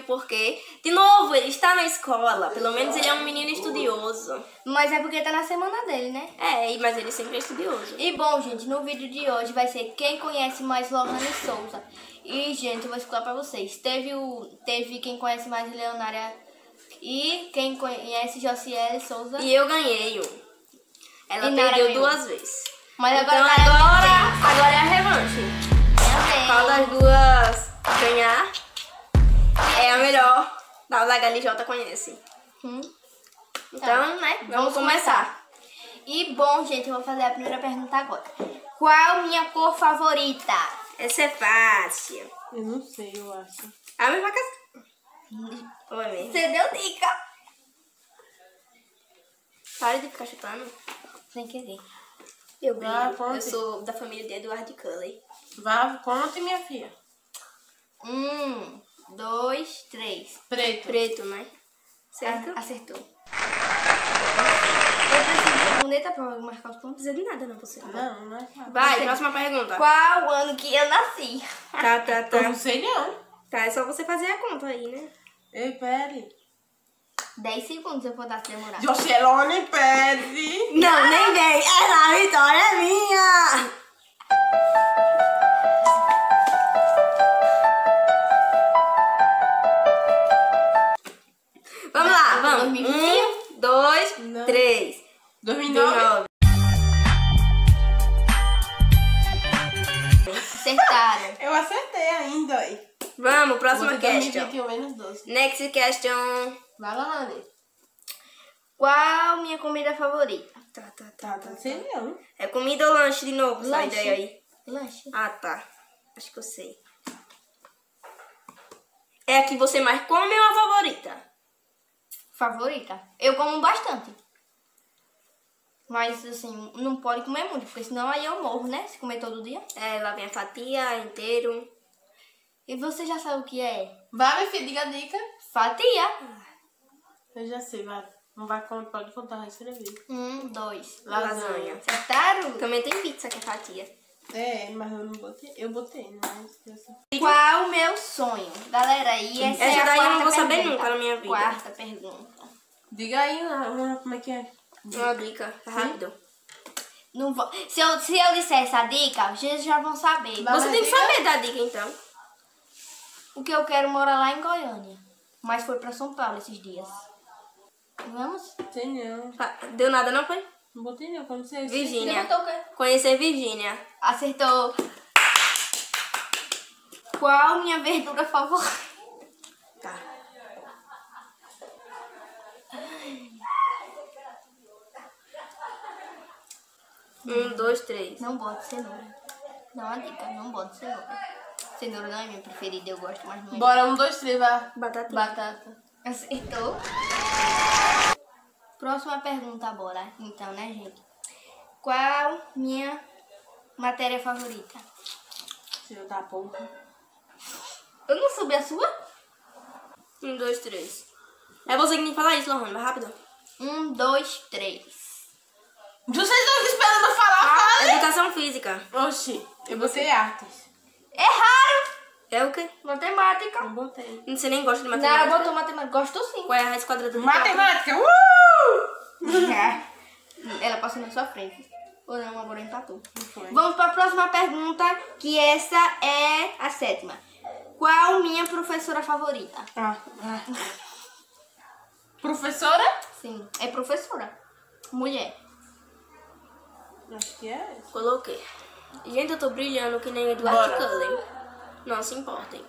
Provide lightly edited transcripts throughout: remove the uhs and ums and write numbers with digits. descobriu porque, de novo, ele está na escola. Pelo menos ele é um menino estudioso. Mas é porque tá na semana dele, né? É, mas ele sempre é estudioso. E bom, gente, no vídeo de hoje vai ser quem conhece mais Lorane Souza. E, gente, eu vou explicar pra vocês. Teve quem conhece mais Leonária e quem conhece Jossielly Souza. E eu ganhei um. Ela e perdeu Nara duas vezes. Mas então, agora é a revanche. Qual das duas ganhar é a melhor da HLJ conhece. Então, né, vamos começar. E bom, gente, eu vou fazer a primeira pergunta agora. Qual minha cor favorita? Essa é fácil. Eu não sei, eu acho. A mesma casa. Você deu dica. Para de ficar chutando. Sem querer. Eu sou da família de Edward Culley. Vá, conte, minha filha. 1, 2, 3. Preto. Preto, né? Certo? Acertou. Eu preciso pra marcar os pontos. Não precisa de nada, não, você. Não, não é fácil. Vai, próxima pergunta. Qual ano que eu nasci? Tá. Eu não sei, não. Tá, é só você fazer a conta aí, né? Ei, pere. 10 segundos eu vou dar pra demorar. Jocelone, pere. Não, nem vem. Essa vitória é minha. Vamos lá, vamos. 1, 2, 3. 2009. Acertaram. Eu acertei ainda. Vamos, próxima question. 2021 menos 12. Next question. Vai lá, Lani. Qual minha comida favorita? Tá. Sei não. É comida ou lanche de novo? Lanche. Sai daí aí. Lanche. Ah, tá. Acho que eu sei. É a que você mais come ou a favorita? Favorita? Eu como bastante. Mas, assim, não pode comer muito, porque senão aí eu morro, né? Se comer todo dia. É, lá vem a fatia inteiro. E você já sabe o que é? Vai, minha filha, diga a dica. Fatia. Eu já sei, vai. Não vai comer, pode contar, vai escrever. 1, 2. Lasanha. Acertaram? Também tem pizza que é fatia. É, mas eu não botei. Eu botei, não. Qual o meu sonho? Galera, e essa é a quarta pergunta. Essa daí eu não vou saber nunca na minha vida. Quarta pergunta. Diga aí, como é que é? Uma dica, tá rápido. Não vou... se eu disser essa dica, vocês já vão saber. Mas você tem que saber da dica, então. O que eu quero morar lá em Goiânia. Mas foi pra São Paulo esses dias. Vamos? Sei não. Deu nada não, foi? Não botei não, conhecer Virgínia. Conhecer Virgínia. Acertou. Qual minha verdura favorita? Tá. Um, dois, três. Não bote cenoura. Dá uma dica, não bote cenoura. Cenoura não é minha preferida, eu gosto, mas não é. Bora, 1, 2, 3, vai. Batata. Acertou. Próxima pergunta, bora. Então, né, gente? Qual minha matéria favorita? Seu da porra. Eu não soube a sua? 1, 2, 3. É você que tem que falar isso, Lorane. Vai rápido. 1, 2, 3. Vocês estão esperando eu falar, fala! Educação física. Oxi, eu botei artes. Erraram! É o quê? Matemática. Não botei. Você nem gosta de matemática? Não, eu botou matemática. Gosto sim. Qual é a raiz quadrada do matemática? Ela passou na sua frente. Ou não, agora empatou. Vamos para a próxima pergunta, que essa é a 7ª. Qual minha professora favorita? Professora? Sim, é professora. Mulher. Acho que é isso. Coloquei. Gente, eu tô brilhando que nem Eduardo Cullen. Não se importem.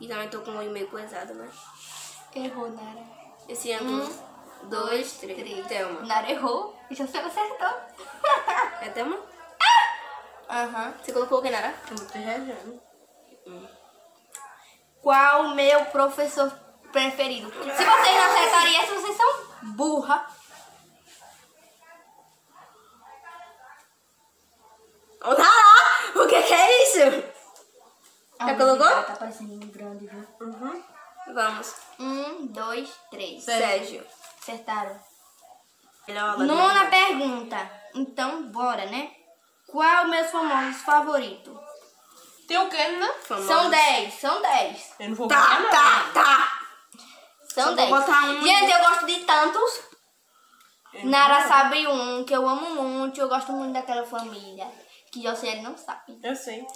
E também tô com o e-mail coisado, né? Errou, Nara. Esse ano. 1, 2, 3. Thelma. Nara errou. E já acertou. É Thelma? Aham. Você colocou o que, Nara? Eu botei Rezende. Qual o meu professor preferido? Se vocês não acertarem essa, vocês são burra. Ô, Nara! O que é isso? Já colocou? Tá parecendo um grande, viu? Vamos. 1, 2, 3. Sérgio. Acertaram. Nona pergunta. Então, bora, né? Qual meus famosos favoritos? Tem o que na fama? São 10, são 10. Eu não vou botar nada. Tá. São 10. Gente, eu gosto de tantos. Nara sabe um, que eu amo muito. Eu gosto muito daquela família. Que Jossielly não sabe. Eu sei.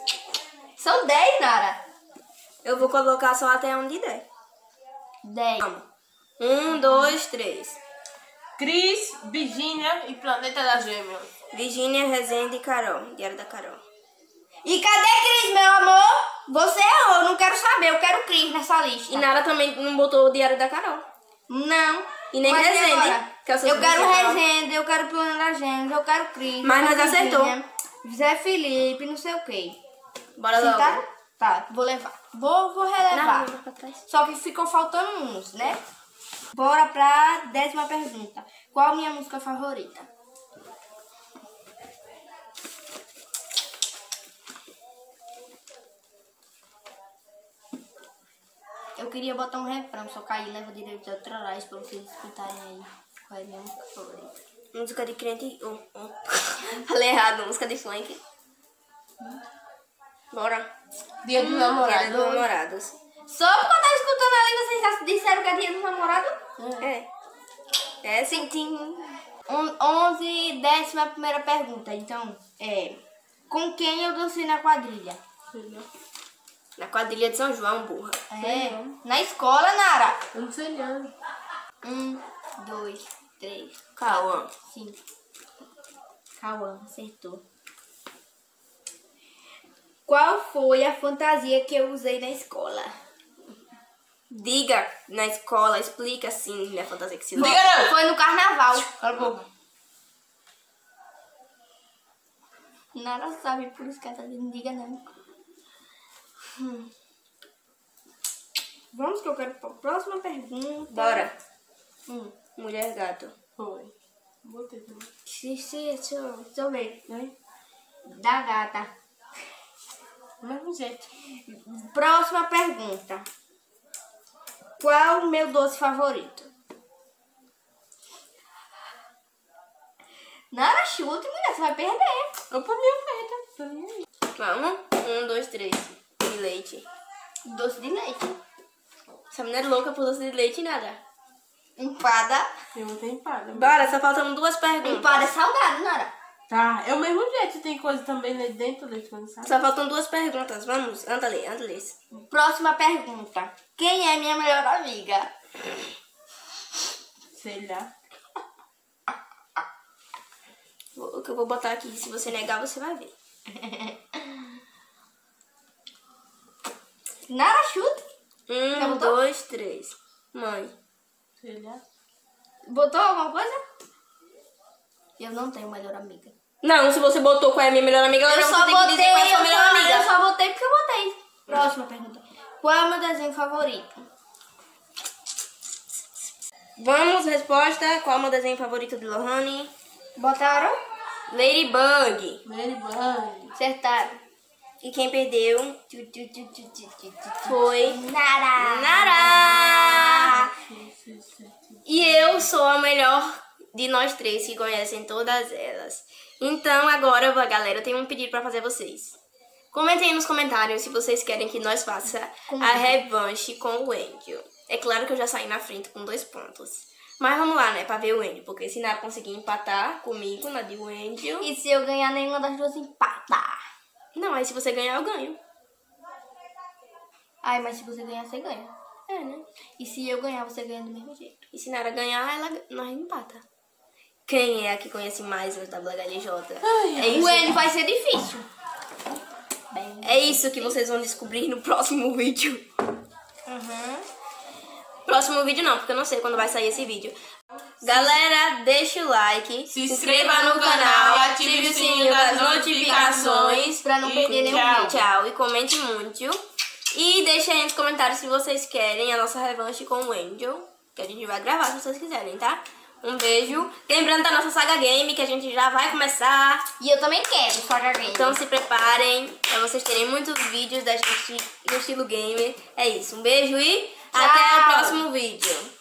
São 10, Nara. Eu vou colocar só até um de 10. 10. 1, 2, 3. Cris, Virgínia e Planeta da Gêmea. Virgínia, Rezende e Carol. Diário da Carol. E cadê Cris, meu amor? Você errou, eu não quero saber, eu quero Cris nessa lista. E Nara também não botou o Diário da Carol. Não. E nem Rezende. Eu quero Rezende, eu quero Planeta da Gêmea, eu quero Cris. Mas nós acertou. Zé Felipe, não sei o que. Bora logo. Tá, vou levar. Vou relevar. Não, só que ficou faltando uns, né? Bora pra 10ª pergunta. Qual a minha música favorita? Eu queria botar um refrão, só caí, leva direito de outra live pra vocês escutarem aí. Qual é a minha música favorita? Música de crente. Falei errado, música de funk. Bora. Dia dos namorados. Só porque eu tava escutando ali, vocês já disseram que é dia dos namorados? É sim. 11, 11ª pergunta. Então, com quem eu dancei na quadrilha? Na quadrilha de São João, burra. Na escola, Nara. Eu não sei não. 1, 2, 3. Kauan. Sim. Kauan, acertou. Qual foi a fantasia que eu usei na escola? Diga na escola, explica assim minha fantasia que se não. Diga não! Foi no carnaval. Nara sabe, por isso que ela tá dizendo, diga não. Vamos que eu quero pra próxima pergunta. Bora. Mulher gato. Foi. Botei também. Deixa eu ver. Da gata. Mesmo jeito. Próxima pergunta. Qual o meu doce favorito? Nara, chuta, mulher, você vai perder. Opa, minha feita. Calma. 1, 2, 3. De leite. Doce de leite. Essa mulher é louca por doce de leite, Nara. Empada. Eu não tenho empada. Bora, só faltam 2 perguntas. Empada é salgado, Nara. Tá, é o mesmo jeito, tem coisa também dentro do leite condensado. Só faltam 2 perguntas, vamos, anda ali. Próxima pergunta. Quem é minha melhor amiga? Sei lá. O que eu vou botar aqui, se você negar, você vai ver. Nada, chuta. 1, 2, 3. Mãe. Sei lá. Botou alguma coisa? Eu não tenho melhor amiga. Não, se você botou qual é a minha melhor amiga, eu só botei qual é a sua melhor amiga. Eu só botei porque eu botei. Próxima pergunta. Qual é o meu desenho favorito? Vamos, resposta. Qual é o meu desenho favorito de Lorane? Botaram? Ladybug. Acertaram. E quem perdeu foi Nara. E eu sou a melhor de nós três, que conhecem todas elas. Então agora, galera, eu tenho um pedido pra fazer vocês. Comentem aí nos comentários se vocês querem que nós faça a revanche com o Angel. É claro que eu já saí na frente com 2 pontos. Mas vamos lá, né, pra ver o Angel. Porque se Nara conseguir empatar comigo, na de o Angel... E se eu ganhar, nenhuma das duas empatar? Não, aí se você ganhar, eu ganho. Ai, mas se você ganhar, você ganha. É, né? E se eu ganhar, você ganha do mesmo jeito. E se Nara ganhar, nós empata. Quem é a que conhece mais os WHLJ? O N vai ser difícil. É isso que vocês vão descobrir no próximo vídeo. Próximo vídeo não, porque eu não sei quando vai sair esse vídeo. Galera, deixa o like, se inscreva no canal, ative o sininho das notificações pra não perder nenhum vídeo. Tchau e comente muito. E deixa aí nos comentários se vocês querem a nossa revanche com o Angel, que a gente vai gravar se vocês quiserem, tá? Um beijo. Lembrando da nossa saga game, que a gente já vai começar. E eu também quero saga game. Então se preparem pra vocês terem muitos vídeos da gente no estilo gamer. É isso. Um beijo e tchau. Até o próximo vídeo.